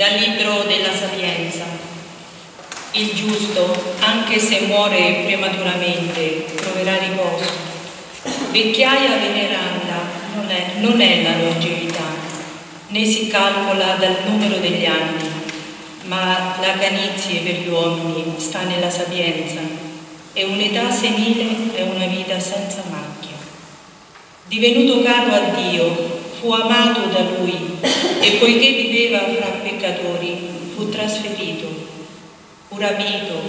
dal libro della Sapienza. Il giusto, anche se muore prematuramente, troverà riposo. Vecchiaia veneranda non è la longevità, né si calcola dal numero degli anni, ma la canizie per gli uomini sta nella sapienza, e un'età senile è una vita senza macchia. Divenuto caro a Dio, fu amato da Lui, e poiché viveva fra peccatori, fu trasferito, fu rapito,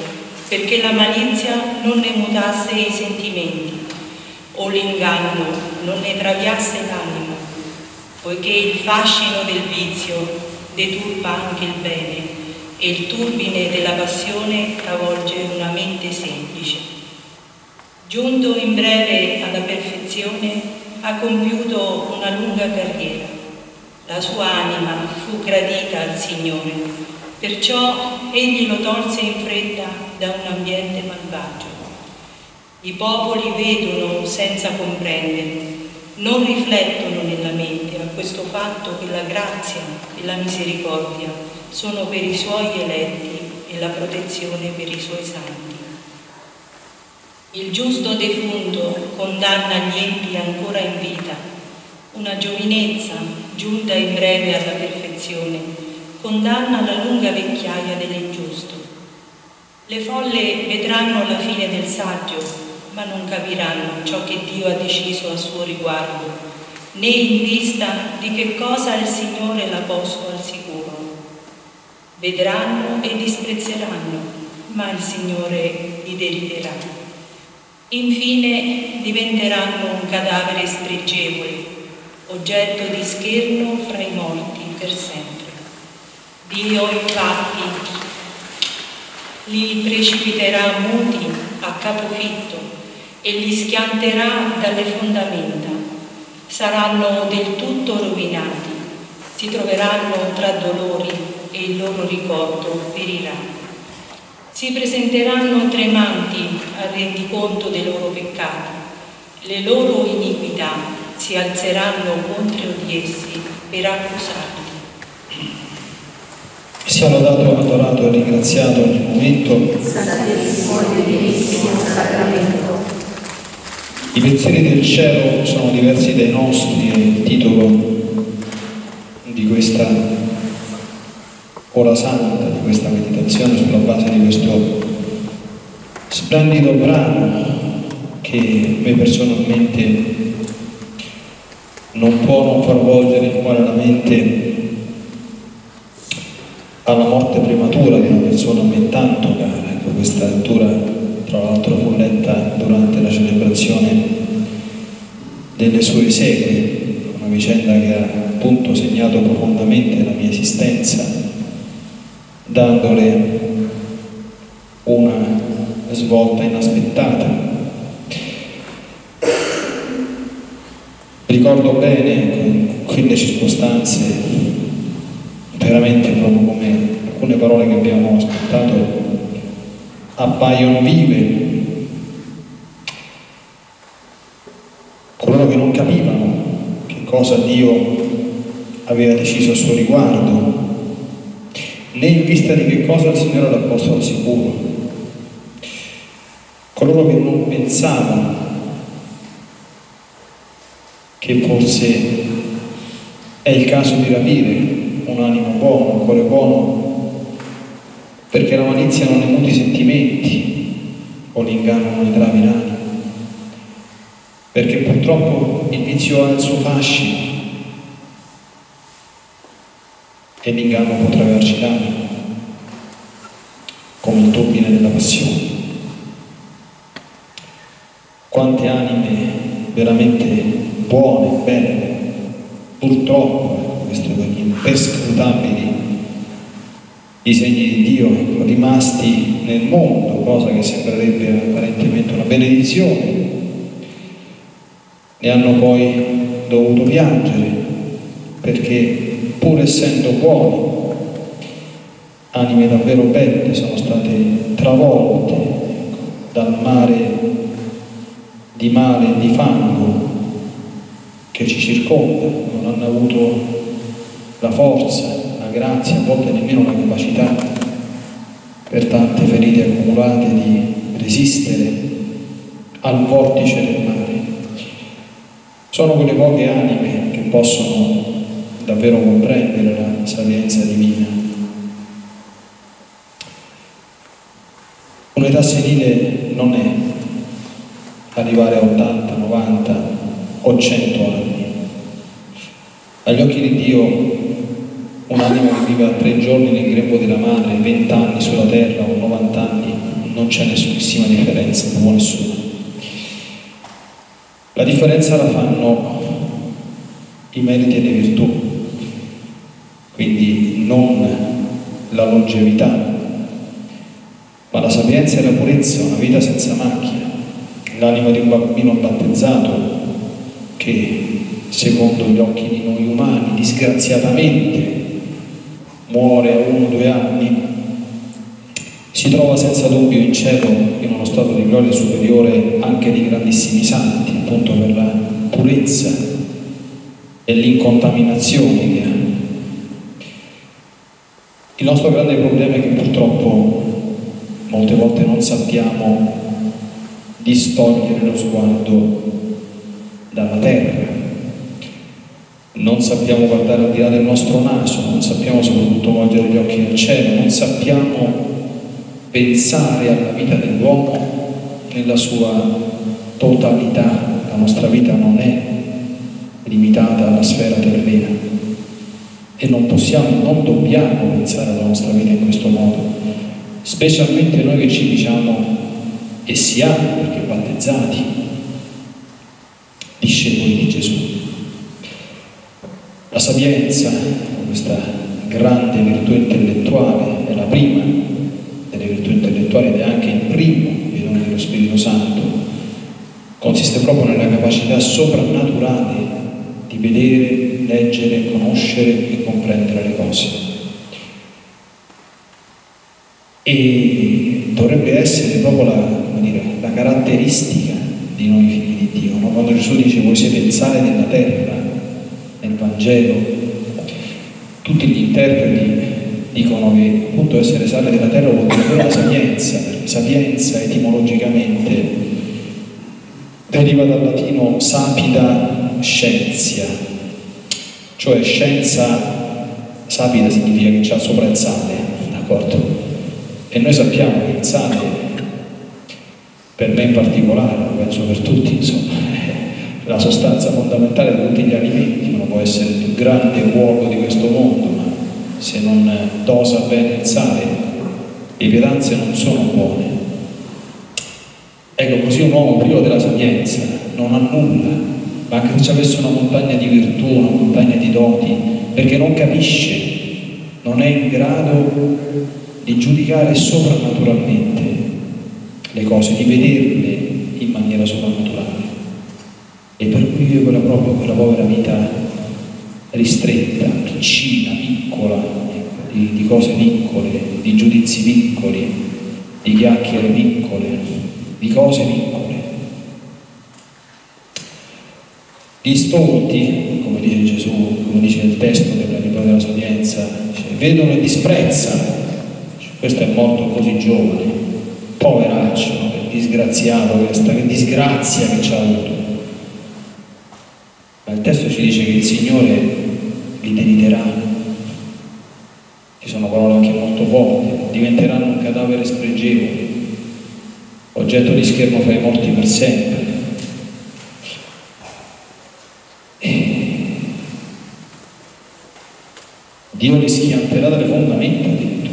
perché la malizia non ne mutasse i sentimenti, o l'inganno non ne traviasse l'anima, poiché il fascino del vizio deturpa anche il bene, e il turbine della passione travolge una mente semplice. Giunto in breve alla perfezione, ha compiuto una lunga carriera. La sua anima fu gradita al Signore, perciò egli lo tolse in fretta da un ambiente malvagio. I popoli vedono senza comprendere, non riflettono nella mente a questo fatto che la grazia e la misericordia sono per i suoi eletti e la protezione per i suoi santi. Il giusto defunto condanna gli empi ancora in vita. Una giovinezza giunta in breve alla perfezione condanna la lunga vecchiaia dell'ingiusto. Le folle vedranno la fine del saggio, ma non capiranno ciò che Dio ha deciso a suo riguardo, né in vista di che cosa il Signore l'ha posto al sicuro. Vedranno e disprezzeranno, ma il Signore li deriderà. Infine diventeranno un cadavere spregevole, oggetto di scherno fra i morti per sempre. Dio, infatti, li precipiterà muti a capofitto e li schianterà dalle fondamenta. Saranno del tutto rovinati, si troveranno tra dolori, e il loro ricordo perirà. Si presenteranno tremanti al rendiconto dei loro peccati, le loro iniquità si alzeranno contro di essi per accusarli. Sia lodato, adorato e ringraziato ogni momento. I pensieri del cielo sono diversi dai nostri, è il titolo di questa ora santa, di questa meditazione sulla base di questo splendido brano che a me personalmente non può non far volgere il cuore e la mente alla morte prematura di una persona a me tanto cara. Ecco, questa lettura tra l'altro fu letta durante la celebrazione delle sue esequie, una vicenda che ha appunto segnato profondamente la mia esistenza, dandole una svolta inaspettata. Ricordo bene in quelle circostanze, veramente proprio come alcune parole che abbiamo ascoltato appaiono vive, coloro che non capivano che cosa Dio aveva deciso a suo riguardo, né in vista di che cosa il Signore l'ha posto al sicuro. Coloro che non pensavano che forse è il caso di rapire un'anima buona, un cuore buono, perché la malizia non ne muta i sentimenti o l'inganno non ne travi l'anima, perché purtroppo il vizio ha il suo fascino e l'inganno può traverci l'anima come il turbine della passione. Quante anime veramente buone, belle, purtroppo, questo è degli imperscrutabili i segni di Dio, rimasti nel mondo, cosa che sembrerebbe apparentemente una benedizione, ne hanno poi dovuto piangere, perché pur essendo buoni, anime davvero belle sono state travolte dal mare di fango che ci circonda, non hanno avuto la forza, la grazia, a volte nemmeno la capacità per tante ferite accumulate di resistere al vortice del mare. Sono quelle poche anime che possono davvero comprendere la sapienza divina. Un'età senile non è arrivare a 80, 90 o 100 anni. Agli occhi di Dio un'anima che vive 3 giorni nel grembo della madre, 20 anni sulla terra o 90 anni, non c'è nessunissima differenza, non nessuna. La differenza la fanno i meriti e le virtù, quindi non la longevità, ma la sapienza e la purezza, una vita senza macchia, l'anima di un bambino battezzato che secondo gli occhi di noi umani disgraziatamente muore a 1 o 2 anni, si trova senza dubbio in cielo in uno stato di gloria superiore anche di grandissimi santi, appunto per la purezza e l'incontaminazione che ha. Il nostro grande problema è che purtroppo molte volte non sappiamo distogliere lo sguardo dalla terra, non sappiamo guardare al di là del nostro naso, non sappiamo soprattutto volgere gli occhi al cielo, non sappiamo pensare alla vita dell'uomo nella sua totalità. La nostra vita non è limitata alla sfera terrena e non possiamo, non dobbiamo pensare alla nostra vita in questo modo, specialmente noi che ci diciamo e siamo, perché battezzati, discepoli di Gesù. La sapienza, questa grande virtù intellettuale, è la prima delle virtù intellettuali ed è anche il primo dei doni dello Spirito Santo. Consiste proprio nella capacità soprannaturale di vedere, leggere, conoscere e comprendere le cose. E dovrebbe essere proprio la caratteristica di noi figli di Dio, no? Quando Gesù dice voi siete il sale della terra, nel Vangelo tutti gli interpreti dicono che appunto essere sale della terra vuol dire la sapienza, perché sapienza etimologicamente deriva dal latino sapida scienza, cioè scienza sapida significa che c'è sopra il sale, d'accordo? E noi sappiamo che il sale, per me in particolare, penso per tutti, insomma, la sostanza fondamentale di tutti gli alimenti, non può essere il più grande uovo di questo mondo, ma se non dosa bene il sale, le pietanze non sono buone. Ecco, così un uomo privo della sapienza non ha nulla, ma anche se ci avesse una montagna di virtù, una montagna di doti, perché non capisce, non è in grado di giudicare soprannaturalmente le cose, di vederle in maniera soprannaturale. E per cui vive quella povera vita ristretta, piccina, piccola, di cose piccole, di giudizi piccoli, di chiacchiere piccole, di cose piccole. Gli stolti, come dice Gesù, come dice il testo della Libera della Sapienza, vedono e disprezzano. Questo è morto così giovane, poveraccio, disgraziato, questa disgrazia che ci ha avuto. Il testo ci dice che il Signore li deliterà, ci sono parole anche molto forti, diventeranno un cadavere spregevole, oggetto di scherno fra i morti per sempre. Dio li schianterà dalle fondamenta addirittura,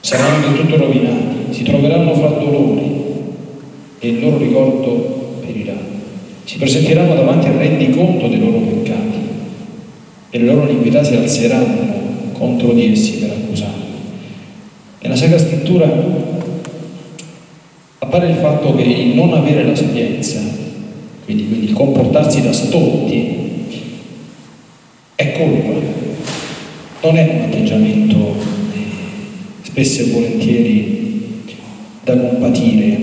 saranno del tutto rovinati, si troveranno fra dolori e il loro ricordo perirà. Si presenteranno davanti al rendiconto dei loro peccati e le loro iniquità si alzeranno contro di essi per accusarli. Nella Sacra Scrittura appare il fatto che il non avere la sapienza, quindi il comportarsi da stolti, è colpa, non è un atteggiamento spesso e volentieri da compatire,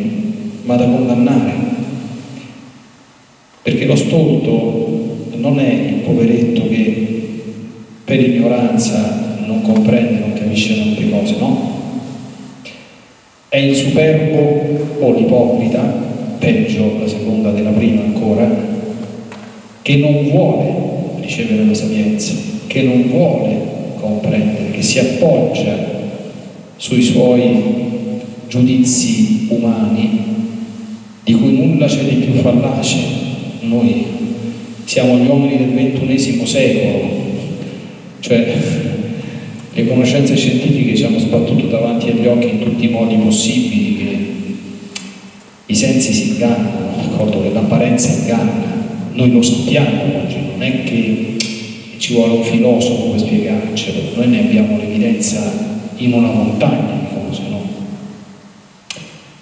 ma da condannare. Perché lo stolto non è il poveretto che per ignoranza non comprende, non capisce molte cose, no? È il superbo o l'ipocrita, peggio la seconda della prima ancora, che non vuole ricevere la sapienza, che non vuole comprendere, che si appoggia sui suoi giudizi umani, di cui nulla c'è di più fallace. Noi siamo gli uomini del XXI secolo, cioè le conoscenze scientifiche ci hanno sbattuto davanti agli occhi in tutti i modi possibili, che i sensi si ingannano, d'accordo, che l'apparenza inganna, noi lo sappiamo oggi, non è che ci vuole un filosofo per spiegarcelo, noi ne abbiamo l'evidenza in una montagna di cose, no?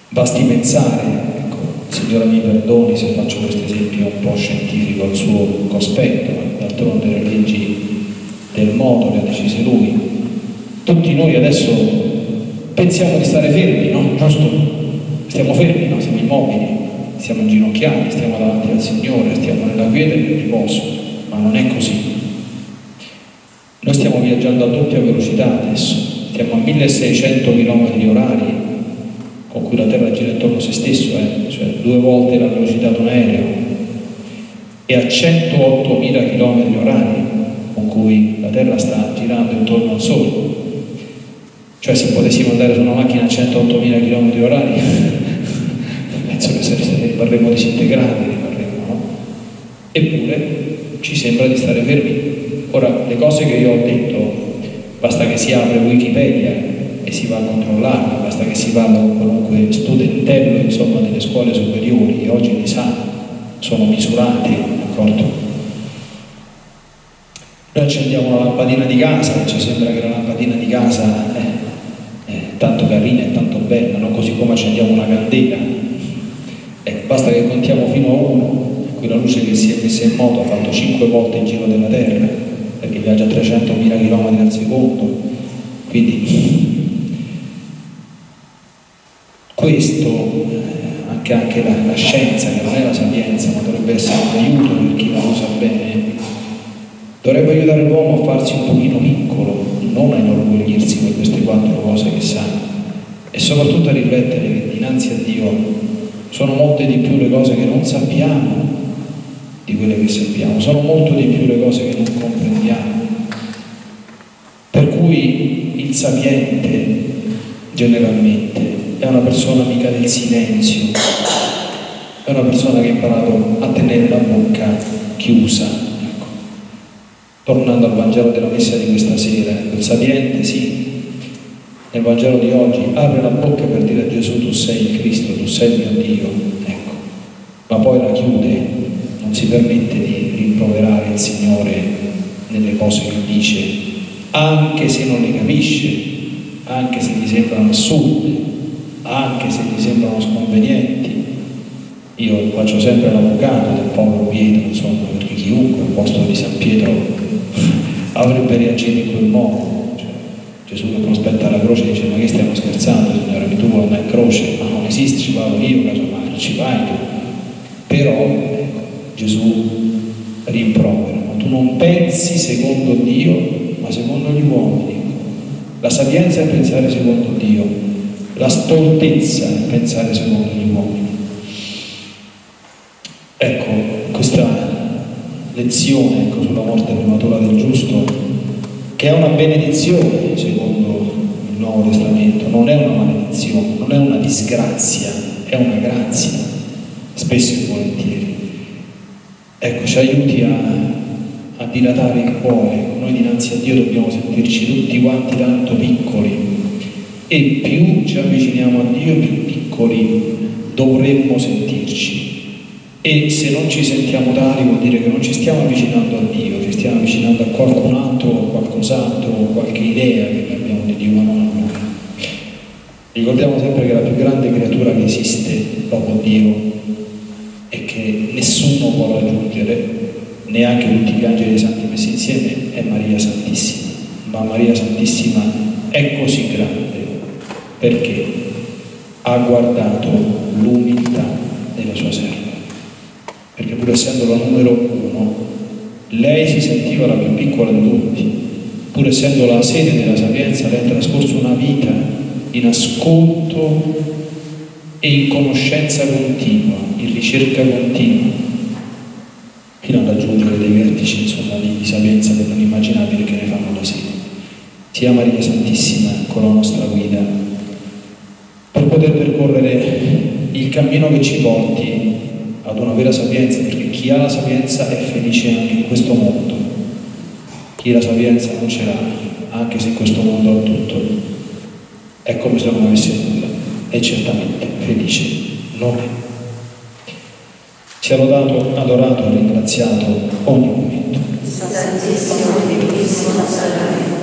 Basti pensare, ecco, signora mi perdoni se faccio questo esempio un po' scientifico al suo cospetto, d'altronde le leggi del modo le ha decise lui. Tutti noi adesso pensiamo di stare fermi, no? Giusto? Stiamo fermi, no? Siamo immobili, stiamo inginocchiati, stiamo davanti al Signore, stiamo nella quiete e nel riposo, ma non è così. Noi stiamo viaggiando a doppia velocità adesso, stiamo a 1600 km orari, con cui la Terra gira intorno a se stesso, cioè 2 volte la velocità di un aereo, e a 108.000 km orari con cui la Terra sta girando intorno al Sole. Cioè, se potessimo andare su una macchina a 108.000 km orari penso che rimarremmo disintegrati, no? Eppure ci sembra di stare fermi. Ora, le cose che io ho detto, basta che si apre Wikipedia e si va a controllarla, basta che si vada con qualunque studentello, insomma, delle scuole superiori, che oggi li sa, sono misurati, d'accordo? Noi accendiamo la lampadina di casa, ci sembra che la lampadina di casa è tanto carina e tanto bella, no? Così come accendiamo una candela, basta che contiamo fino a 1, qui la luce che si è messa in moto ha fatto 5 volte il giro della Terra, perché viaggia a 300.000 km al secondo. Quindi questo, anche la scienza, che non è la sapienza, ma dovrebbe essere un aiuto per chi non lo sa bene, dovrebbe aiutare l'uomo a farsi un pochino piccolo, non a inorgoglirsi per queste 4 cose che sa, e soprattutto a riflettere che dinanzi a Dio sono molte di più le cose che non sappiamo di quelle che sappiamo, sono molto di più le cose che non comprendiamo. Per cui il sapiente generalmente è una persona amica del silenzio, è una persona che ha imparato a tenere la bocca chiusa. Tornando al Vangelo della messa di questa sera, il sapiente, sì, nel Vangelo di oggi apre la bocca per dire a Gesù: tu sei il Cristo, tu sei il mio Dio, ecco, ma poi la chiude, non si permette di rimproverare il Signore nelle cose che dice, anche se non le capisce, anche se gli sembrano assurde, anche se gli sembrano sconvenienti. Io faccio sempre l'avvocato del povero Pietro, insomma, perché chiunque al posto di San Pietro avrebbe reagito in quel modo, cioè, Gesù che prospetta la croce dice: ma che stiamo scherzando, Signore, che tu vuoi andare in croce? Ma non esiste, ci vado io, casomai, ci vai tu. Però ecco, Gesù rimprovera: ma tu non pensi secondo Dio, ma secondo gli uomini. La sapienza è pensare secondo Dio, la stoltezza è pensare secondo gli uomini. Ecco, questa lezione, ecco, sulla morte prematura del giusto, che è una benedizione secondo il Nuovo Testamento, non è una maledizione, non è una disgrazia, è una grazia, spesso e volentieri. Ecco, ci aiuti a dilatare il cuore. Noi dinanzi a Dio dobbiamo sentirci tutti quanti tanto piccoli, e più ci avviciniamo a Dio più piccoli dovremmo sentirci. E se non ci sentiamo tali vuol dire che non ci stiamo avvicinando a Dio, ci stiamo avvicinando a qualcun altro, a qualcos'altro, a qualche idea che abbiamo di Dio, ma non a noi. Ricordiamo sempre che la più grande creatura che esiste dopo Dio, e che nessuno può raggiungere, neanche tutti gli angeli e i santi messi insieme, è Maria Santissima. Ma Maria Santissima è così grande perché ha guardato l'umiltà della sua serva. Perché pur essendo la numero 1, lei si sentiva la più piccola di tutti, pur essendo la sede della sapienza, lei ha trascorso una vita in ascolto e in conoscenza continua, in ricerca continua, fino ad raggiungere dei vertici, insomma, di sapienza per non immaginabile che ne fanno la sede. Sia Maria Santissima con la nostra guida per poter percorrere il cammino che ci porti ad una vera sapienza, perché chi ha la sapienza è felice anche in questo mondo, chi la sapienza non ce l'ha, anche se in questo mondo ha tutto, è come se non avesse nulla, e certamente felice non è. Sia lodato, adorato e ringraziato ogni momento. Santissimo, Divino, Salve.